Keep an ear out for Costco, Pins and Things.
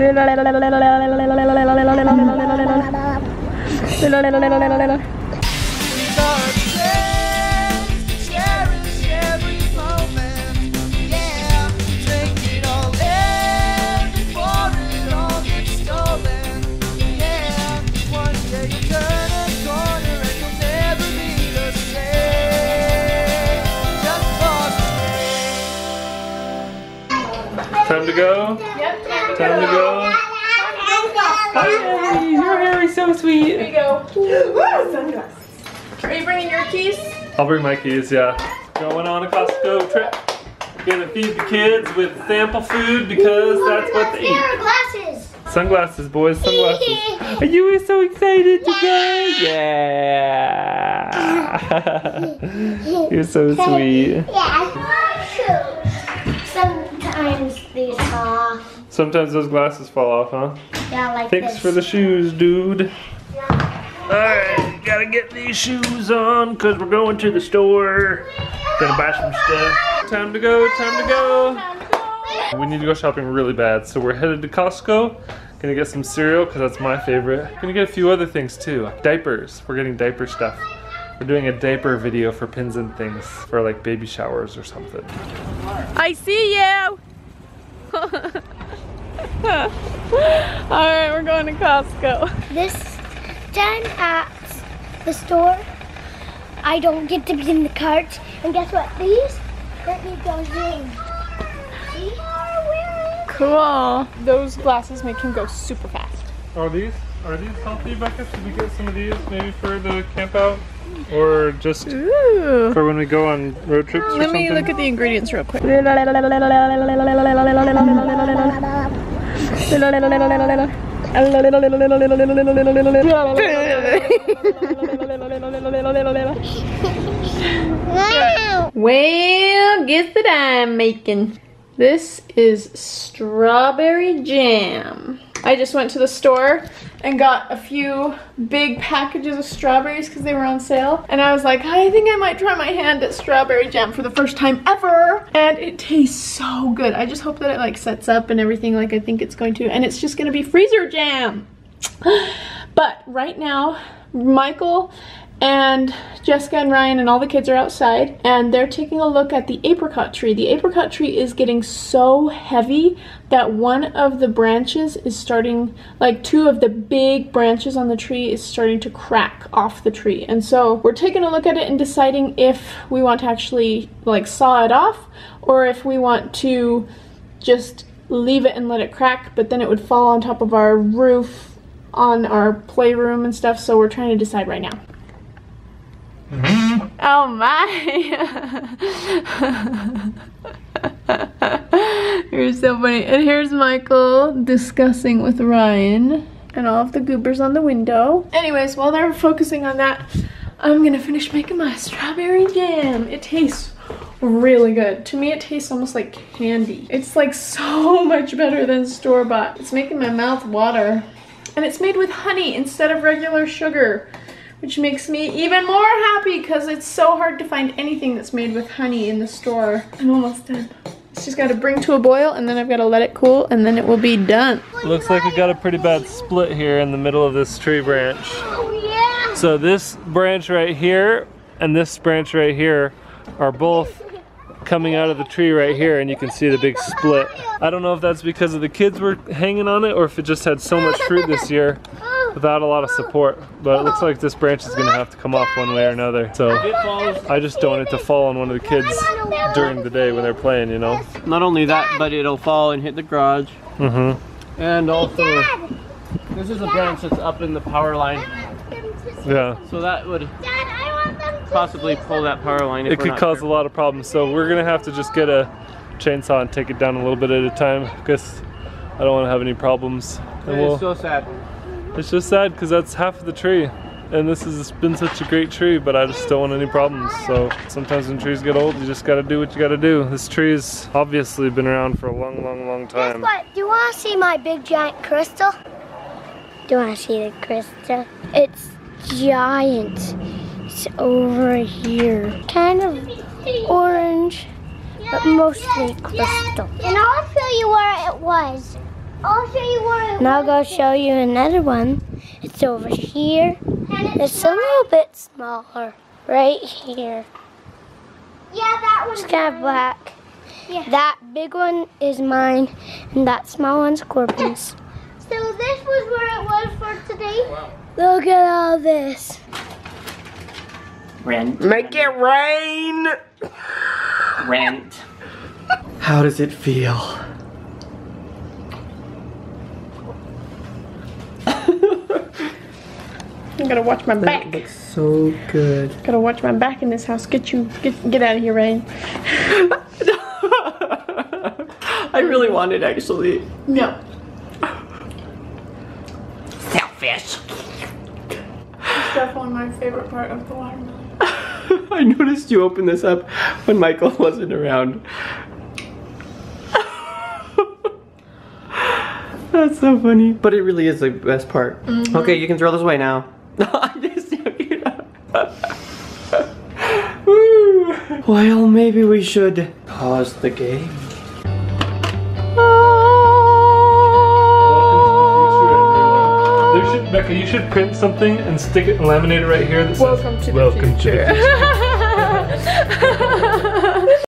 Time to go? Yep, time to go. Time to go. Hi, Harry. You're Harry, so sweet. Here you go. Woo! Are you bringing your keys? I'll bring my keys, yeah. Going on a Costco trip. Gonna feed the kids with sample food because that's what they eat. Sunglasses, boys, sunglasses. Are you so excited to go? Yeah. You're so sweet. Yeah. Sometimes these fall off. Sometimes those glasses fall off, huh? Yeah, like this. Thanks for the shoes, dude. Alright, gotta get these shoes on because we're going to the store. Gonna buy some stuff. Time to go, time to go. We need to go shopping really bad, so we're headed to Costco. Gonna get some cereal because that's my favorite. Gonna get a few other things too. Diapers. We're getting diaper stuff. We're doing a diaper video for Pins and Things for like baby showers or something. I see you! Alright, we're going to Costco. This time at the store, I don't get to be in the cart. And guess what? These let me go in. See? Cool. Those glasses make him go super fast. Are these healthy buckets? Should we get some of these maybe for the camp out? Or just Ooh. For when we go on road trips or something? Let me look at the ingredients real quick. Well, guess that I'm making. This is strawberry jam. I just went to the store and got a few big packages of strawberries because they were on sale. And I was like, I think I might try my hand at strawberry jam for the first time ever. And it tastes so good. I just hope that it like sets up and everything like I think it's going to. And it's just gonna be freezer jam. But right now, Michael and Jessica and Ryan and all the kids are outside and they're taking a look at the apricot tree. The apricot tree is getting so heavy that one of the branches is starting, like two of the big branches on the tree is starting to crack off the tree. And so we're taking a look at it and deciding if we want to actually like saw it off or if we want to just leave it and let it crack, but then it would fall on top of our roof on our playroom and stuff. So we're trying to decide right now. Oh my! You're so funny. And here's Michael discussing with Ryan and all of the goobers on the window. Anyways, while they're focusing on that, I'm gonna finish making my strawberry jam. It tastes really good. To me, it tastes almost like candy. It's like so much better than store-bought. It's making my mouth water. And it's made with honey instead of regular sugar, which makes me even more happy because it's so hard to find anything that's made with honey in the store. I'm almost done. It's just gotta bring to a boil and then I've gotta let it cool and then it will be done. Looks like we got a pretty bad split here in the middle of this tree branch. Oh yeah! So this branch right here and this branch right here are both coming out of the tree right here and you can see the big split. I don't know if that's because of the kids were hanging on it or if it just had so much fruit this year without a lot of support, but it looks like this branch is gonna have to come off one way or another. So I just don't want it to fall on one of the kids during the day when they're playing, you know? Not only that, but it'll fall and hit the garage. Mm-hmm. And also, this is a branch that's up in the power line. Yeah. So that would possibly pull that power line. It could cause a lot of problems. So we're gonna have to just get a chainsaw and take it down a little bit at a time because I don't wanna have any problems. It's so sad. It's just sad because that's half of the tree and this has been such a great tree, but I just don't want any problems. So sometimes when trees get old, you just gotta do what you gotta do. This tree has obviously been around for a long, long, long time. Guess what? Do you wanna see my big giant crystal? Do you wanna see the crystal? It's giant. It's over here. Kind of orange, but mostly crystal. And I'll show you where it was. I'll show you one. Now I'll go show you another one. It's over here. And it's a little bit smaller. Right here. Yeah, that one's kind of black. Yeah. That big one is mine, and that small one's Corbin's. So this was where it was for today. Wow. Look at all this. Rent. Make it rain! Rent. How does it feel? I gotta watch my back. That looks so good. Gotta watch my back in this house. Get out of here, Rain. I really want it, actually. No. Selfish. That's definitely my favorite part of the watermelon. I noticed you opened this up when Michael wasn't around. That's so funny. But it really is the best part. Mm-hmm. Okay, you can throw this away now. Well, maybe we should pause the game. Welcome to the future, everyone. Becca, you should print something and stick it and laminate it right here that says, Welcome to the future.